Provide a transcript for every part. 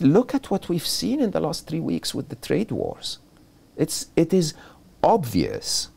Look at what we've seen in the last 3 weeks with the trade wars. It is obvious.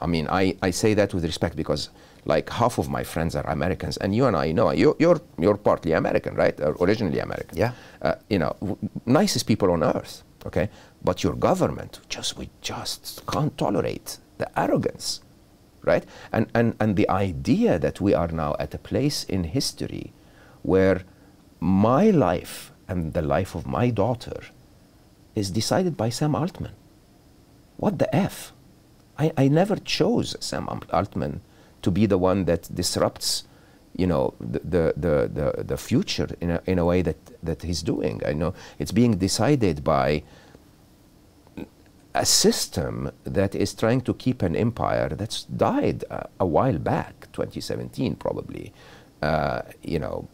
I mean, I say that with respect because like half of my friends are Americans, and you and I know you're partly American, right? Or originally American. Yeah. You know, nicest people on earth. Okay, but your government we just can't tolerate the arrogance, right? And the idea that we are now at a place in history where my life and the life of my daughter is decided by Sam Altman. What the F? I never chose Sam Altman to be the one that disrupts, you know, the future in a way that he's doing. I know it's being decided by a system that is trying to keep an empire that's died a while back, 2017 probably, you know,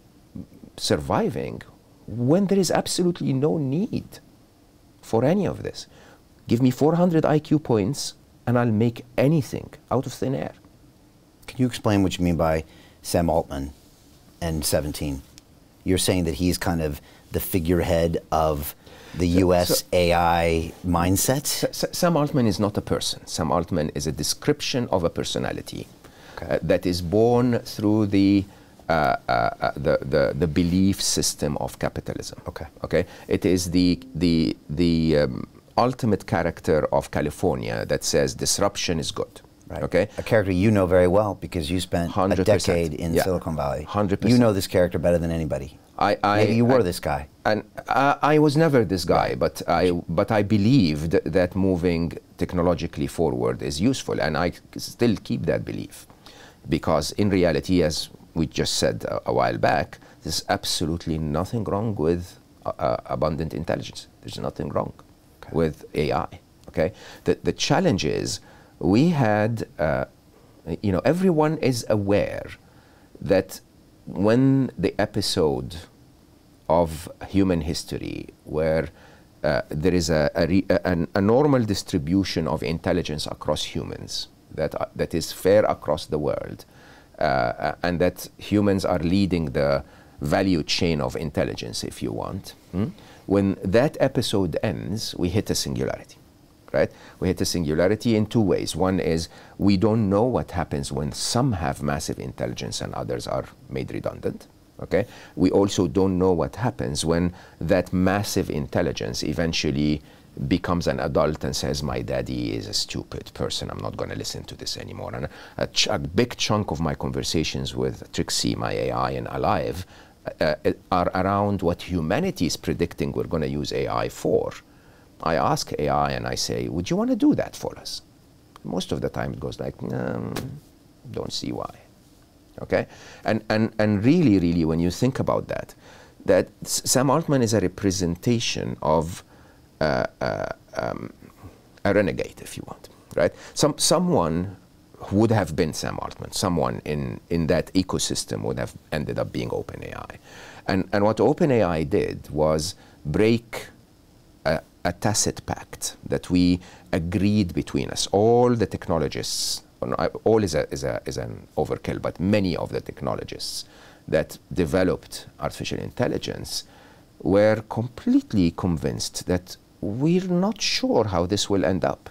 surviving when there is absolutely no need for any of this. Give me 400 IQ points and I'll make anything out of thin air. Can you explain what you mean by Sam Altman and 17? You're saying that he's kind of the figurehead of the US AI mindset? Sam Altman is not a person. Sam Altman is a description of a personality, okay, that is born through the belief system of capitalism. Okay. Okay. It is the ultimate character of California that says disruption is good. Right. Okay. A character you know very well because you spent 100%. A decade in, yeah, Silicon Valley. 100%. You know this character better than anybody. Maybe you were this guy. And I was never this guy, but I believed that moving technologically forward is useful, and I still keep that belief, because in reality, as we just said a while back, there's absolutely nothing wrong with abundant intelligence. There's nothing wrong, okay, with AI. Okay. The challenge is we had, you know, everyone is aware that when the episode of human history where there is a normal distribution of intelligence across humans that is fair across the world, and that humans are leading the value chain of intelligence, if you want. Mm? When that episode ends, we hit a singularity, right? We hit a singularity in two ways. One is we don't know what happens when some have massive intelligence and others are made redundant. Okay? We also don't know what happens when that massive intelligence eventually becomes an adult and says, my daddy is a stupid person, I'm not going to listen to this anymore. And a big chunk of my conversations with Trixie, my AI, and Alive are around what humanity is predicting we're going to use AI for. I ask AI and I say, would you want to do that for us? Most of the time it goes like, don't see why. Okay? And really, really, when you think about that, Sam Altman is a representation of a renegade, if you want, right? Someone would have been Sam Altman. Someone in that ecosystem would have ended up being OpenAI. And what OpenAI did was break a tacit pact that we agreed between us. All the technologists, all is an overkill, but many of the technologists that developed artificial intelligence were completely convinced that we're not sure how this will end up.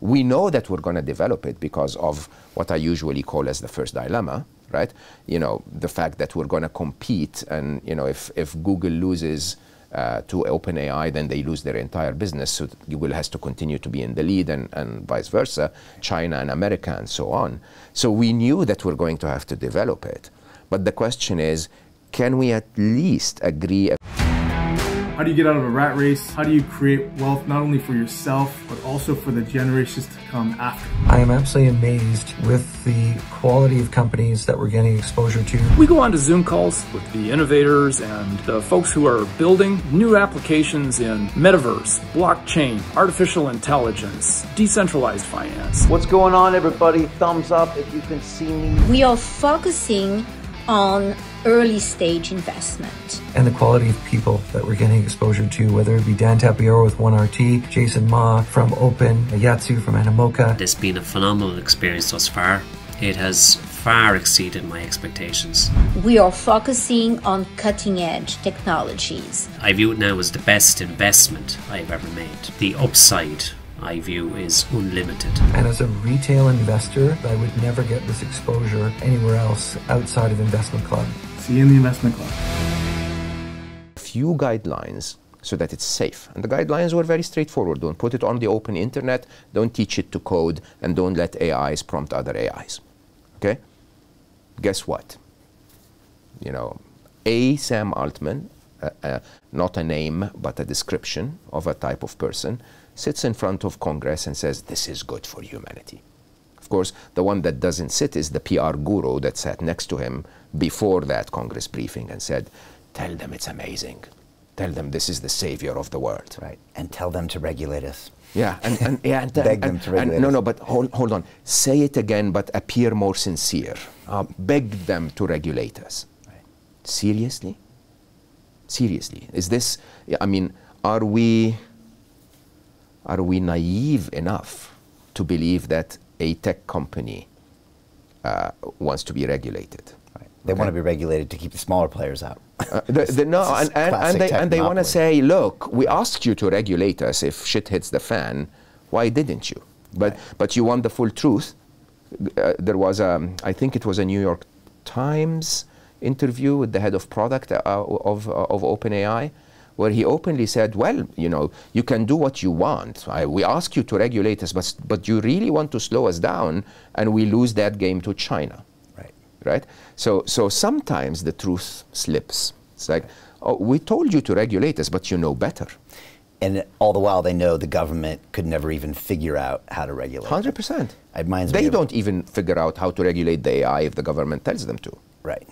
We know that we're going to develop it because of what I usually call as the first dilemma, right? You know, the fact that we're going to compete, and you know, if Google loses to OpenAI, then they lose their entire business, so Google has to continue to be in the lead, and vice versa, China and America and so on. So we knew that we're going to have to develop it. But the question is, can we at least agree? How do you get out of a rat race? How do you create wealth not only for yourself, but also for the generations to come after? I am absolutely amazed with the quality of companies that we're getting exposure to. We go on to Zoom calls with the innovators and the folks who are building new applications in metaverse, blockchain, artificial intelligence, decentralized finance. What's going on, everybody? Thumbs up if you can see me. We are focusing on early stage investment. And the quality of people that we're getting exposure to, whether it be Dan Tapiero with OneRT, Jason Ma from Open, Ayatsu from Animoca. It's been a phenomenal experience thus far. It has far exceeded my expectations. We are focusing on cutting-edge technologies. I view it now as the best investment I've ever made. The upside, I view, is unlimited. And as a retail investor, I would never get this exposure anywhere else outside of Investment Club. See you in the Investment Club. A few guidelines so that it's safe. And the guidelines were very straightforward. Don't put it on the open internet, don't teach it to code, and don't let AIs prompt other AIs. Okay? Guess what? You know, Sam Altman, not a name, but a description of a type of person, sits in front of Congress and says, this is good for humanity. Of course, the one that doesn't sit is the PR guru that sat next to him before that Congress briefing and said, tell them it's amazing. Tell them this is the savior of the world. Right, and tell them to regulate us. Yeah, and beg them to regulate us. No, but hold on. Say it again, but appear more sincere. Beg them to regulate us. Right. Seriously? Seriously, is this? I mean, are we naive enough to believe that a tech company wants to be regulated? They want to be regulated to keep the smaller players out. And they want to say, look, we asked you to regulate us. If shit hits the fan, why didn't you? But you want the full truth. There was, I think it was a New York Times interview with the head of product of OpenAI, where he openly said, well, you know, you can do what you want. We ask you to regulate us, but you really want to slow us down, and we lose that game to China. Right? So sometimes the truth slips. It's like, oh, we told you to regulate us, but you know better. And all the while they know the government could never even figure out how to regulate. 100%. They don't even figure out how to regulate the AI if the government tells them to. Right.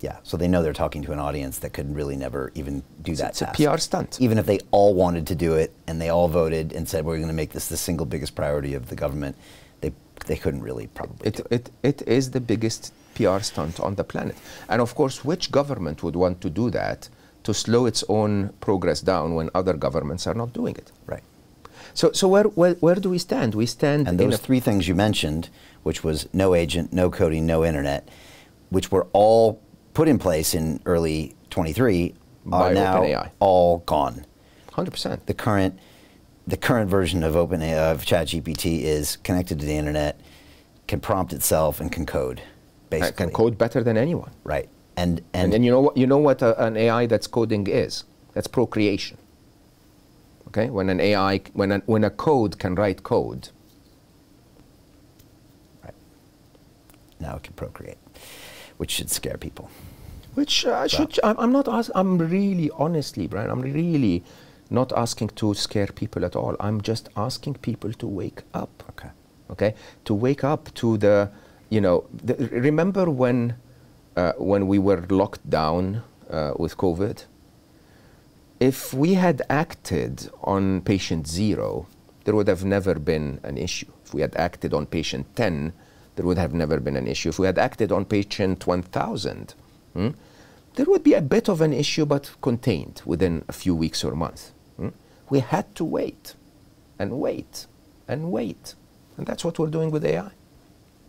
Yeah, so they know they're talking to an audience that could really never even do that task. It's a PR stunt. Even if they all wanted to do it and they all voted and said, we're going to make this the single biggest priority of the government, they couldn't really probably do it. It is the biggest PR stunt on the planet. And of course, which government would want to do that to slow its own progress down when other governments are not doing it? Right. So where do we stand? We stand in those three things you mentioned, which was no agent, no coding, no internet, which were all put in place in early 23, are now all gone. 100%. The current version of OpenAI, of ChatGPT, is connected to the internet, can prompt itself, and can code. Basically, it can code better than anyone. Right, and then you know what an AI that's coding is? That's procreation. Okay, when a code can write code. Right. Now it can procreate, which should scare people. Which I'm not asking. I'm really, honestly, Brian, I'm really not asking to scare people at all. I'm just asking people to wake up. Okay. Okay. To wake up to the, you know, remember when we were locked down with COVID? If we had acted on patient 0, there would have never been an issue. If we had acted on patient 10, there would have never been an issue. If we had acted on patient 1,000, there would be a bit of an issue, but contained within a few weeks or months. We had to wait, and wait, and wait. And that's what we're doing with AI,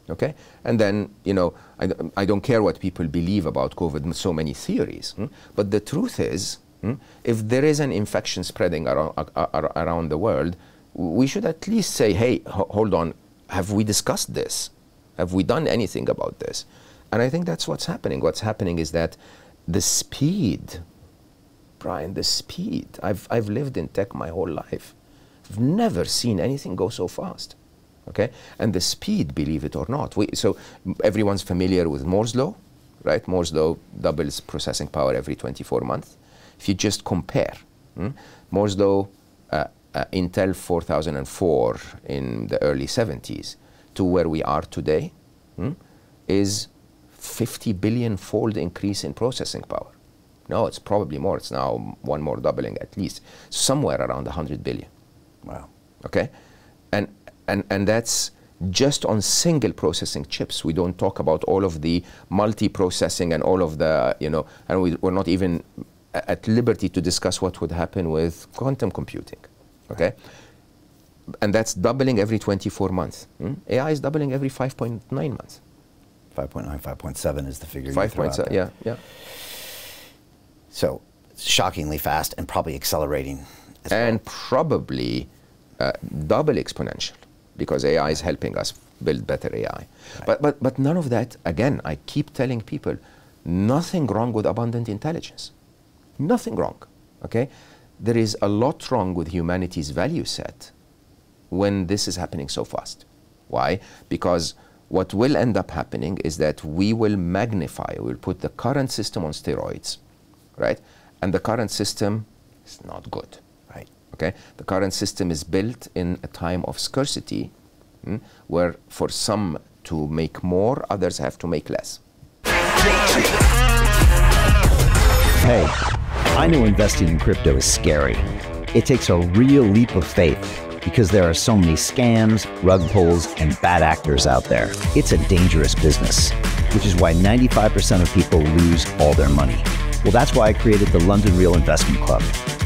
okay? And then, you know, I don't care what people believe about COVID, so many theories, but the truth is, if there is an infection spreading around the world, we should at least say, hey, hold on, have we discussed this? Have we done anything about this? And I think that's what's happening. What's happening is that the speed, Brian, the speed. I've lived in tech my whole life. I've never seen anything go so fast, okay? And the speed, believe it or not. So everyone's familiar with Moore's law, right? Moore's law doubles processing power every 24 months. If you just compare, Moore's law, Intel 4004 in the early 70s to where we are today, is 50 billion fold increase in processing power. No, it's probably more. It's now one more doubling at least. Somewhere around 100 billion. Wow. Okay? And that's just on single processing chips. We don't talk about all of the multi-processing and all of the, you know, and we're not even at liberty to discuss what would happen with quantum computing. Okay? And that's doubling every 24 months. AI is doubling every 5.9 months. 5.9, 5.7 is the figure you threw out there. 5.7, yeah, yeah. So, shockingly fast and probably accelerating as well. And probably double exponential, because AI is helping us build better AI. Right. But none of that, again, I keep telling people, nothing wrong with abundant intelligence. Nothing wrong, okay? There is a lot wrong with humanity's value set when this is happening so fast. Why? Because what will end up happening is that we will magnify, we'll put the current system on steroids, right? And the current system is not good, right? Okay? The current system is built in a time of scarcity, where for some to make more, others have to make less. Hey, I know investing in crypto is scary. It takes a real leap of faith because there are so many scams, rug pulls, and bad actors out there. It's a dangerous business, which is why 95% of people lose all their money. Well, that's why I created the London Real Investment Club,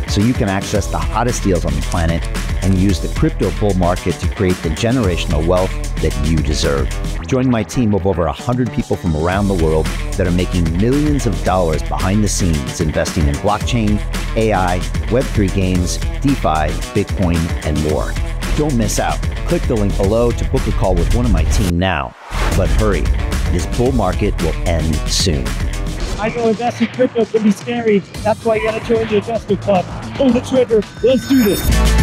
so you can access the hottest deals on the planet and use the crypto bull market to create the generational wealth that you deserve. Join my team of over 100 people from around the world that are making millions of dollars behind the scenes investing in blockchain, AI, Web3 games, DeFi, Bitcoin, and more. Don't miss out. Click the link below to book a call with one of my team now. But hurry, this bull market will end soon. I know investing in crypto can be scary. That's why you gotta join the investment club. Pull the trigger. Let's do this.